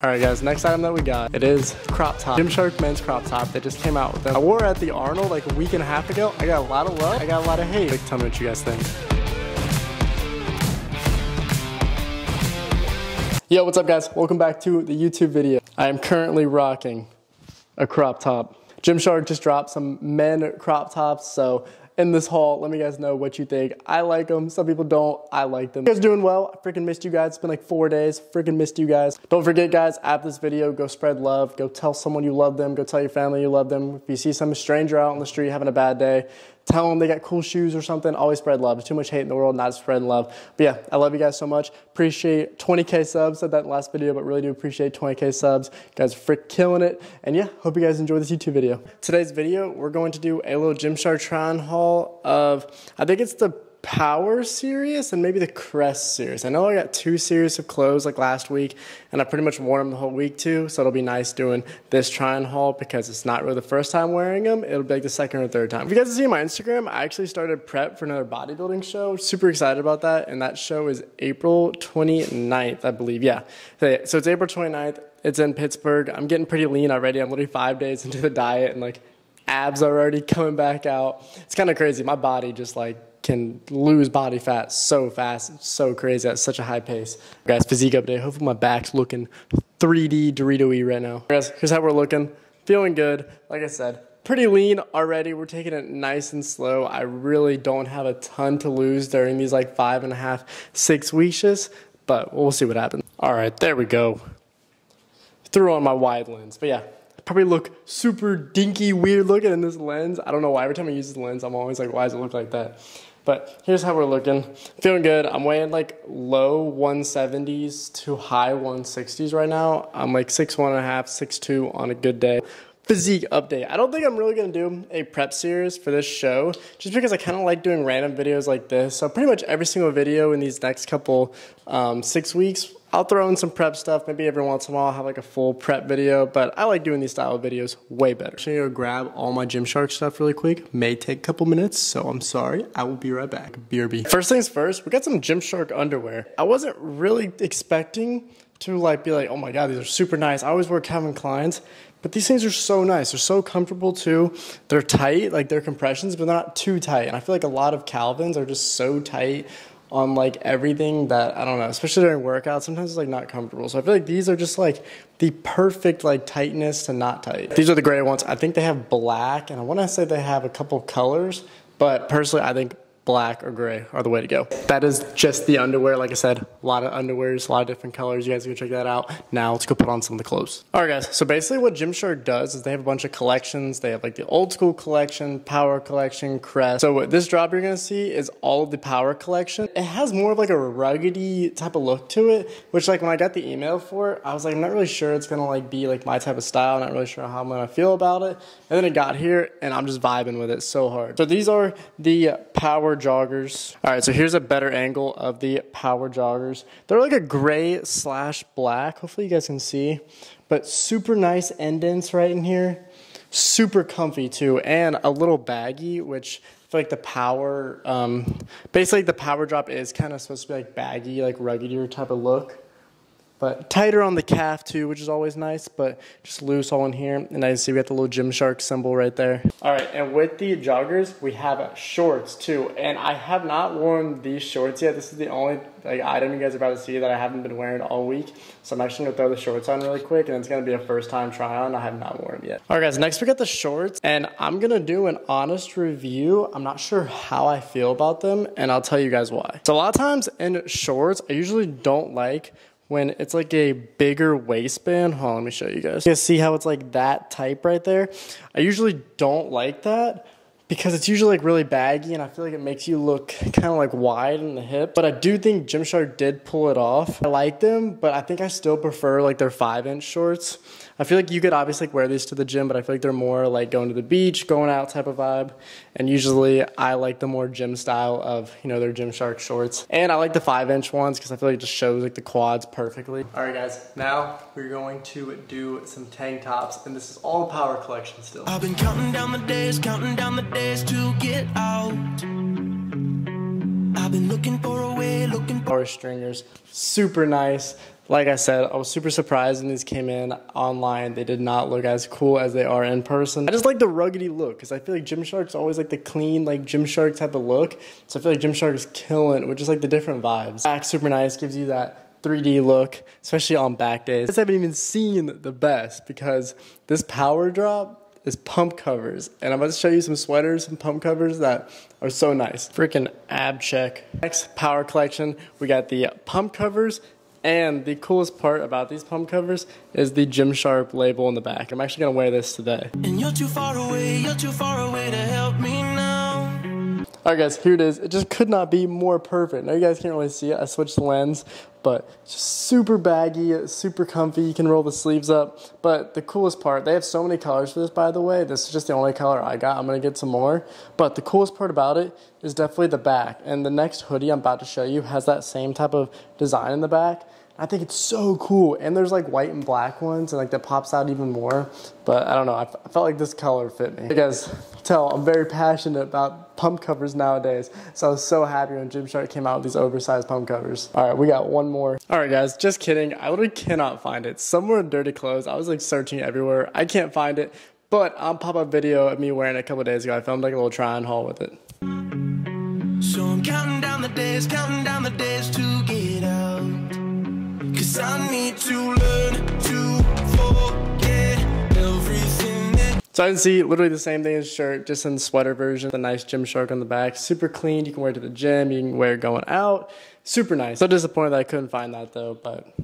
Alright guys, next item that we got, it is crop top. Gymshark men's crop top. They just came out with them. I wore it at the Arnold like a week and a half ago. I got a lot of love. I got a lot of hate. Like, tell me what you guys think. Yo, what's up guys? Welcome back to the YouTube video. I am currently rocking a crop top. Gymshark just dropped some men crop tops, so in this haul, let me guys know what you think. I like them, some people don't, I like them. You guys doing well? I freaking missed you guys, it's been like 4 days, freaking missed you guys. Don't forget guys, after this video, go spread love, go tell someone you love them, go tell your family you love them. If you see some stranger out on the street having a bad day, tell them they got cool shoes or something. Always spread love. There's too much hate in the world, not spreading love. But yeah, I love you guys so much. Appreciate 20K subs. Said that in the last video, but really do appreciate 20K subs. You guys are freaking killing it. And yeah, hope you guys enjoy this YouTube video. Today's video, we're going to do a little Gymshark haul of, I think it's the Power series and maybe the Crest series. I know I got two series of clothes like last week and I pretty much wore them the whole week too, so it'll be nice doing this try on haul because it's not really the first time wearing them, it'll be like the second or third time. If you guys have seen my Instagram, I actually started prep for another bodybuilding show, super excited about that, and that show is April 29th, I believe, yeah. So it's April 29th, it's in Pittsburgh, I'm getting pretty lean already, I'm literally 5 days into the diet and like abs are already coming back out. It's kind of crazy, my body just like can lose body fat so fast. It's so crazy at such a high pace. Guys, physique update. Hopefully my back's looking 3D Dorito-y right now. Guys, here's how we're looking. Feeling good. Like I said, pretty lean already. We're taking it nice and slow. I really don't have a ton to lose during these like 5 and a half, 6 weeks-ish, but we'll see what happens. All right, there we go. Threw on my wide lens, but yeah. Probably look super dinky weird looking in this lens. I don't know why, every time I use this lens, I'm always like, why does it look like that? But here's how we're looking. Feeling good. I'm weighing like low 170s to high 160s right now. I'm like 6'1.5", 6'2" on a good day. Physique update. I don't think I'm really gonna do a prep series for this show just because I kind of like doing random videos like this. So pretty much every single video in these next couple 6 weeks, I'll throw in some prep stuff. Maybe every once in a while I'll have like a full prep video, but I like doing these style of videos way better. I'm gonna go grab all my Gymshark stuff really quick. May take a couple minutes, so I'm sorry. I will be right back. BRB. First things first, we got some Gymshark underwear. I wasn't really expecting to like be like, oh my god, these are super nice. I always wear Calvin Klein's, but these things are so nice. They're so comfortable too. They're tight, like they're compressions, but they're not too tight. And I feel like a lot of Calvins are just so tight on like everything that, I don't know, especially during workouts, sometimes it's like not comfortable. So I feel like these are just like the perfect like tightness to not tight. These are the gray ones. I think they have black and I wanna say they have a couple colors, but personally I think black or gray are the way to go. That is just the underwear. Like I said, a lot of underwears, a lot of different colors. You guys can check that out. Now let's go put on some of the clothes. All right guys, so basically what Gymshark does is they have a bunch of collections. They have like the old school collection, power collection, Crest. So what this drop you're gonna see is all of the power collection. It has more of like a ruggedy type of look to it, which like when I got the email for it, I was like, I'm not really sure it's gonna like be like my type of style. I'm not really sure how I'm gonna feel about it. And then it got here and I'm just vibing with it so hard. So these are the power joggers. All right, so here's a better angle of the power joggers. They're like a gray slash black. Hopefully you guys can see, but super nice indents right in here. Super comfy too, and a little baggy, which I feel like the power, basically the power drop is kind of supposed to be like baggy, like ruggedier type of look. But tighter on the calf too, which is always nice, but just loose all in here. And I see we got the little Gymshark symbol right there. All right, and with the joggers, we have shorts too. And I have not worn these shorts yet. This is the only like item you guys are about to see that I haven't been wearing all week. So I'm actually gonna throw the shorts on really quick and it's gonna be a first time try on. I have not worn them yet. All right guys, next we got the shorts and I'm gonna do an honest review. I'm not sure how I feel about them and I'll tell you guys why. So a lot of times in shorts, I usually don't like when it's like a bigger waistband. Hold on, let me show you guys. You guys see how it's like that type right there? I usually don't like that because it's usually like really baggy and I feel like it makes you look kind of like wide in the hip. But I do think Gymshark did pull it off. I like them, but I think I still prefer like their 5-inch shorts. I feel like you could obviously like wear these to the gym, but I feel like they're more like going to the beach, going out type of vibe. And usually I like the more gym style of, you know, their Gymshark shorts. And I like the 5-inch ones because I feel like it just shows like the quads perfectly. All right guys, now we're going to do some tank tops and this is all power collection still. I've been counting down the days to get out. I've been looking for a way, looking for power stringers, super nice. Like I said, I was super surprised when these came in online. They did not look as cool as they are in person. I just like the ruggedy look, because I feel like Gymshark's always like the clean, like Gymshark type of look. So I feel like Gymshark is killing with just like the different vibes. Back's super nice, gives you that 3D look, especially on back days. I haven't even seen the best, because this power drop is pump covers, and I'm about to show you some sweaters and pump covers that are so nice. Freaking ab check. Next power collection, we got the pump covers, and the coolest part about these pump covers is the Gymshark label on the back. I'm actually gonna wear this today. And you're too far away to help me now. Alright guys, here it is. It just could not be more perfect. Now you guys can't really see it, I switched the lens, but just super baggy, super comfy. You can roll the sleeves up. But the coolest part, they have so many colors for this, by the way. This is just the only color I got. I'm gonna get some more. But the coolest part about it is definitely the back. And the next hoodie I'm about to show you has that same type of design in the back. I think it's so cool. And there's like white and black ones, and like that pops out even more. But I don't know, I felt like this color fit me. You guys tell I'm very passionate about pump covers nowadays. So I was so happy when Gymshark came out with these oversized pump covers. All right, we got one more. All right guys, just kidding. I literally cannot find it. Somewhere in Dirty Clothes, I was like searching everywhere. I can't find it, but I'll pop up video of me wearing it a couple days ago. I filmed like a little try on haul with it. So I'm counting down the days to get out. Cause I need to learn to forget everything that. So I can see literally the same thing as shirt, just in the sweater version. The nice Gymshark on the back, super clean. You can wear it to the gym, you can wear it going out. Super nice. So disappointed that I couldn't find that though, but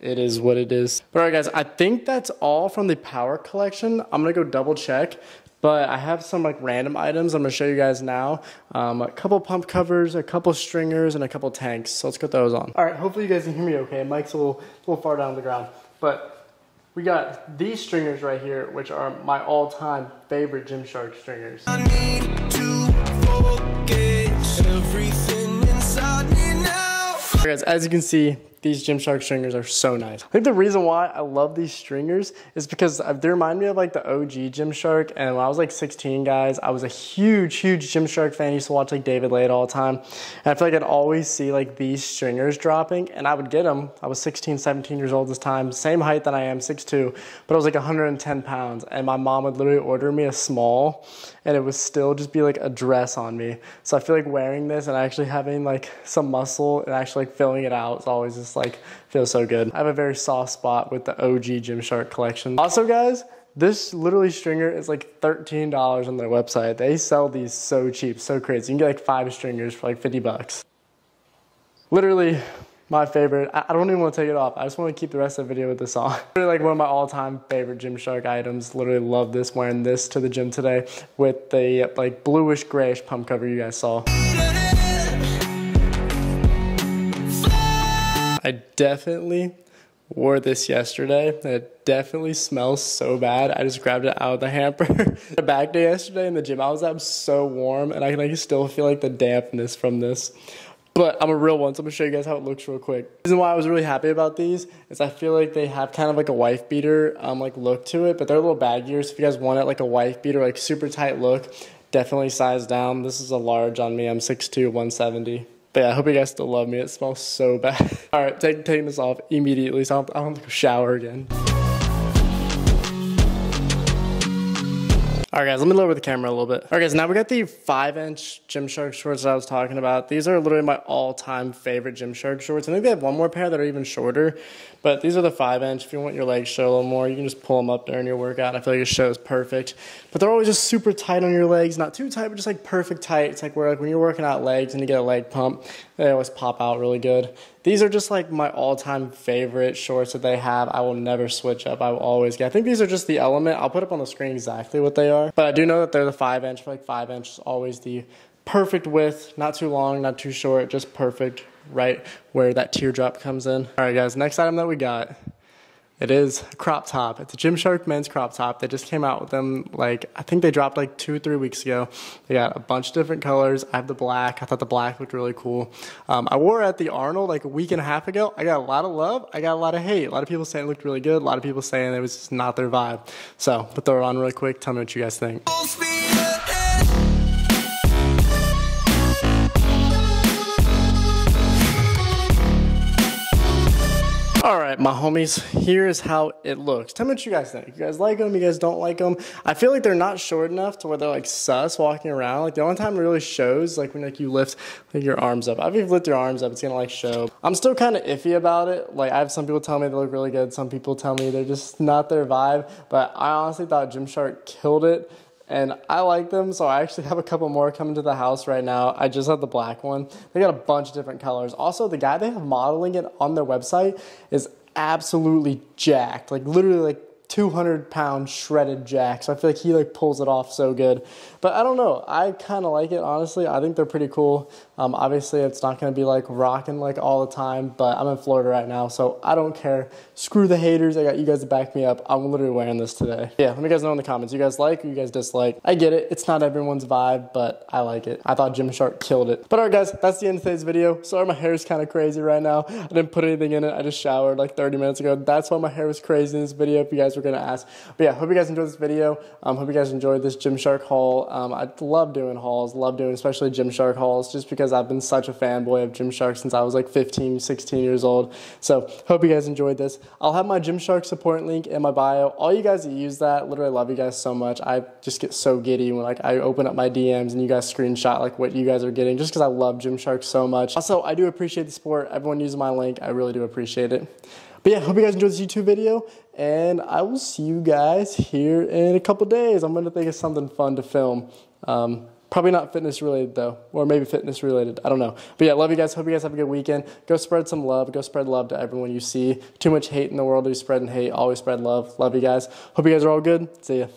it is what it is. But alright guys, I think that's all from the power collection. I'm gonna go double check. But I have some like random items I'm gonna show you guys now. A couple pump covers, a couple stringers, and a couple tanks. So let's get those on. All right, hopefully you guys can hear me okay. Mic's a little far down on the ground. But we got these stringers right here, which are my all-time favorite Gymshark stringers. I need to focus everything inside me now. All right, guys, as you can see, these Gymshark stringers are so nice. I think the reason why I love these stringers is because they remind me of like the OG Gymshark. And when I was like 16, guys, I was a huge Gymshark fan. I used to watch like David Lay at all the time. And I feel like I'd always see like these stringers dropping, and I would get them. I was 16, 17 years old this time. Same height that I am, 6'2", but I was like 110 pounds. And my mom would literally order me a small, and it would still just be like a dress on me. So I feel like wearing this and actually having like some muscle and actually like filling it out is always just like feels so good. I have a very soft spot with the OG Gymshark collection. Also guys, this literally stringer is like $13 on their website. They sell these so cheap, so crazy. You can get like 5 stringers for like 50 bucks. Literally my favorite. I don't even want to take it off. I just want to keep the rest of the video with this on. Really like one of my all-time favorite Gymshark items. Literally love this, wearing this to the gym today with the like bluish grayish pump cover you guys saw. I definitely wore this yesterday, and it definitely smells so bad. I just grabbed it out of the hamper. The back day yesterday in the gym I was at was so warm, and I can like still feel like the dampness from this. But I'm a real one, so I'm gonna show you guys how it looks real quick. The reason why I was really happy about these is I feel like they have kind of like a wife beater like look to it, but they're a little baggier. So if you guys want it like a wife beater, like super tight look, definitely size down. This is a large on me. I'm 6'2", 170. But yeah, I hope you guys still love me. It smells so bad. All right, taking this off immediately, so I don't have to shower again. All right, guys, let me lower the camera a little bit. All right, guys, now we got the 5-inch Gymshark shorts that I was talking about. These are literally my all-time favorite Gymshark shorts. I think they have one more pair that are even shorter, but these are the 5-inch. If you want your legs to show a little more, you can just pull them up during your workout. I feel like it shows perfect. But they're always just super tight on your legs. Not too tight, but just like perfect tight. It's like where like when you're working out legs and you get a leg pump, they always pop out really good. These are just like my all-time favorite shorts that they have. I will never switch up. I will always get. I think these are just the Element. I'll put up on the screen exactly what they are. But I do know that they're the 5-inch. Like 5-inch is always the perfect width. Not too long, not too short. Just perfect right where that teardrop comes in. All right, guys. Next item that we got. It is a crop top. It's a Gymshark men's crop top. They just came out with them like, I think they dropped like 2 or 3 weeks ago. They got a bunch of different colors. I have the black. I thought the black looked really cool. I wore it at the Arnold like a week and a half ago. I got a lot of love. I got a lot of hate. A lot of people saying it looked really good. A lot of people saying it was just not their vibe. So, but throw it on really quick. Tell me what you guys think. right, my homies, here is how it looks. Tell me what you guys think. You guys like them? You guys don't like them? I feel like they're not short enough to where they're like sus walking around. Like the only time it really shows, like when like you lift like your arms up. If you lift your arms up, it's gonna like show. I'm still kind of iffy about it. Like I have some people tell me they look really good. Some people tell me they're just not their vibe. But I honestly thought Gymshark killed it. And I like them, so I actually have a couple more coming to the house right now. I just have the black one. They got a bunch of different colors. Also, the guy they have modeling it on their website is absolutely jacked. Like, literally, like, 200-pound shredded jack. So I feel like he like pulls it off so good. But I don't know. I kind of like it, honestly. I think they're pretty cool. Obviously, it's not going to be like rocking like all the time, but I'm in Florida right now, so I don't care. Screw the haters. I got you guys to back me up. I'm literally wearing this today. Yeah, let me guys know in the comments. You guys like or you guys dislike? I get it. It's not everyone's vibe, but I like it. I thought Gymshark killed it. But all right, guys, that's the end of today's video. Sorry, my hair is kind of crazy right now. I didn't put anything in it. I just showered like 30 minutes ago. That's why my hair was crazy in this video. If you guys were gonna ask. But yeah, hope you guys enjoyed this video. Hope you guys enjoyed this Gymshark haul. I love doing hauls, love doing especially Gymshark hauls, just because I've been such a fanboy of Gymshark since I was like 15, 16 years old. So hope you guys enjoyed this. I'll have my Gymshark support link in my bio. All you guys that use that, literally love you guys so much. I just get so giddy when like I open up my DMs and you guys screenshot like what you guys are getting, just because I love Gymshark so much. Also, I do appreciate the support. Everyone using my link, I really do appreciate it. But yeah, hope you guys enjoyed this YouTube video, and I will see you guys here in a couple days. I'm going to think of something fun to film. Probably not fitness related though, or maybe fitness related. I don't know. But yeah, love you guys. Hope you guys have a good weekend. Go spread some love. Go spread love to everyone you see. Too much hate in the world to be spreading hate. Always spread love. Love you guys. Hope you guys are all good. See ya.